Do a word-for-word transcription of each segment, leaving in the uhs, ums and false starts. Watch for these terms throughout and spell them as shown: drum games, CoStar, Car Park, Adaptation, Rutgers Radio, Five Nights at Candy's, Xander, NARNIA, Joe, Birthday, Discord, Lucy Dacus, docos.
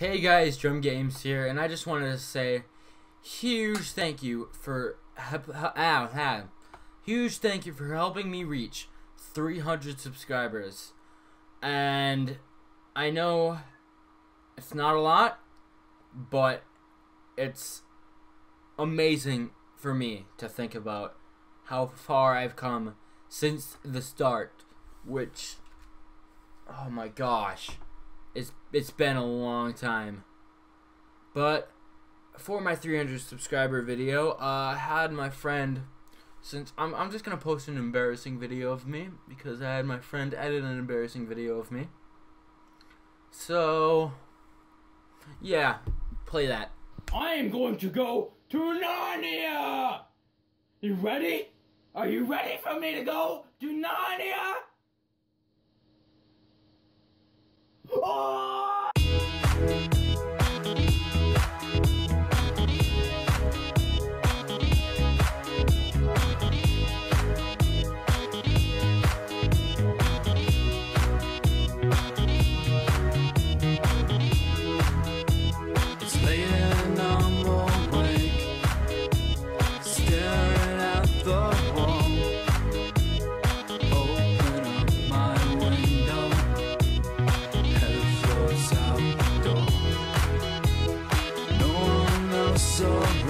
Hey guys, Drum Games here, and I just wanted to say huge thank you for ah, huge thank you for helping me reach three hundred subscribers. And I know it's not a lot, but it's amazing for me to think about how far I've come since the start, which, oh my gosh, It's, it's been a long time. But for my three hundred subscriber video, uh, I had my friend, since I'm, I'm just going to post an embarrassing video of me, because I had my friend edit an embarrassing video of me. So, yeah, play that. I am going to go to Narnia! You ready? Are you ready for me to go to Narnia? Oh! It's late and I'm awake, staring at the wall. Open up my window,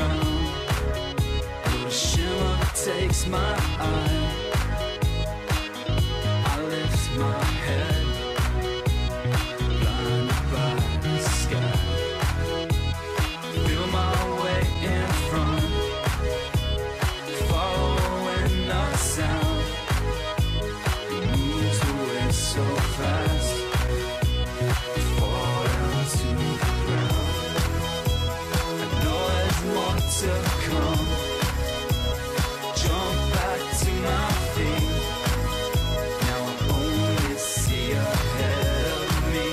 around, the shimmer takes my eye. I lift my head, blinded by the sky. Feel my way in front, following the sound. It moves away so fast, I fall down to the ground. To come, jump back to my feet. Now I only see ahead of me,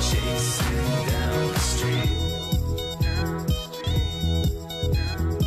chasing down the street. Down the street, down the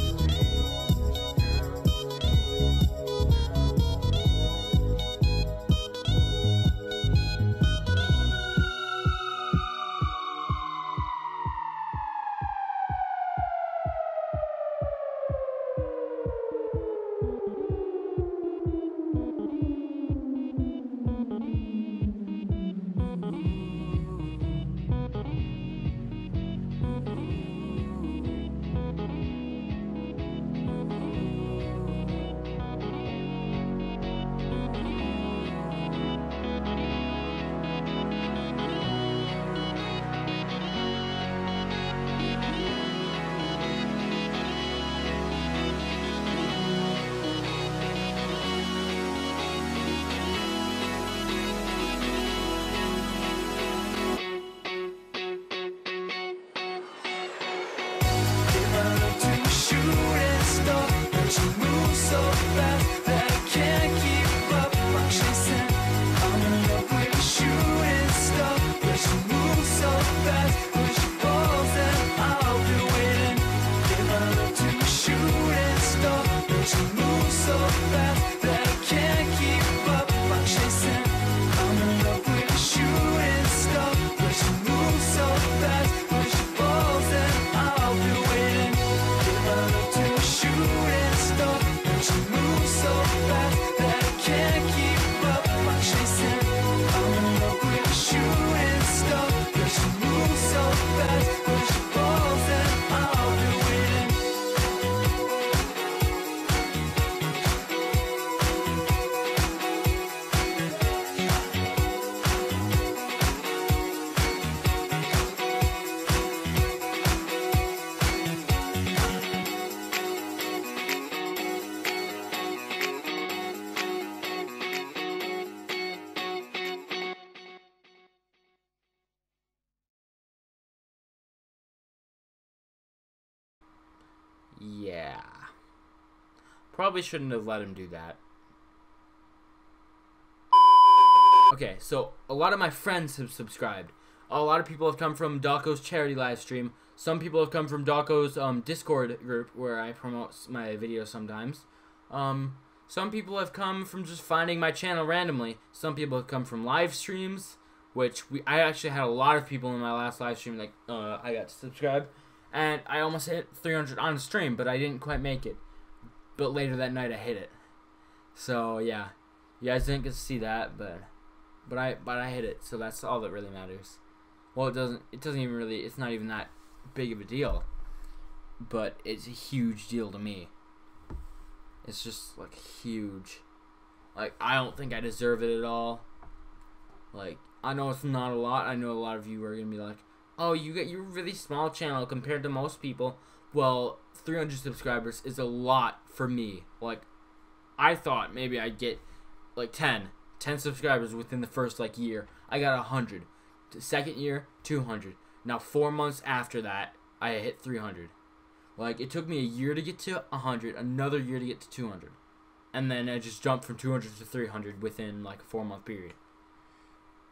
Yeah. Probably shouldn't have let him do that. Okay, so a lot of my friends have subscribed. A lot of people have come from Docos charity live stream. Some people have come from Docos um, Discord group where I promote my videos sometimes. Um, some people have come from just finding my channel randomly. Some people have come from live streams. which we I actually had a lot of people in my last live stream, like, uh, I got to subscribe, and I almost hit three hundred on stream, but I didn't quite make it, but later that night I hit it, so yeah, you guys didn't get to see that, but, but I, but I hit it, so that's all that really matters. Well, it doesn't, it doesn't even really, it's not even that big of a deal, but it's a huge deal to me. It's just, like, huge. Like, I don't think I deserve it at all. Like, I know it's not a lot. I know a lot of you are going to be like, oh, you get you're a really small channel compared to most people. Well, three hundred subscribers is a lot for me. Like, I thought maybe I'd get, like, ten. ten subscribers within the first, like, year. I got one hundred. The second year, two hundred. Now, four months after that, I hit three hundred. Like, it took me a year to get to one hundred, another year to get to two hundred. And then I just jumped from two hundred to three hundred within, like, a four-month period.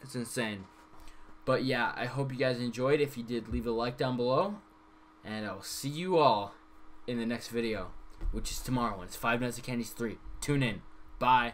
It's insane. But, yeah, I hope you guys enjoyed. If you did, leave a like down below. And I will see you all in the next video, which is tomorrow. It's Five Nights at Candy's three. Tune in. Bye.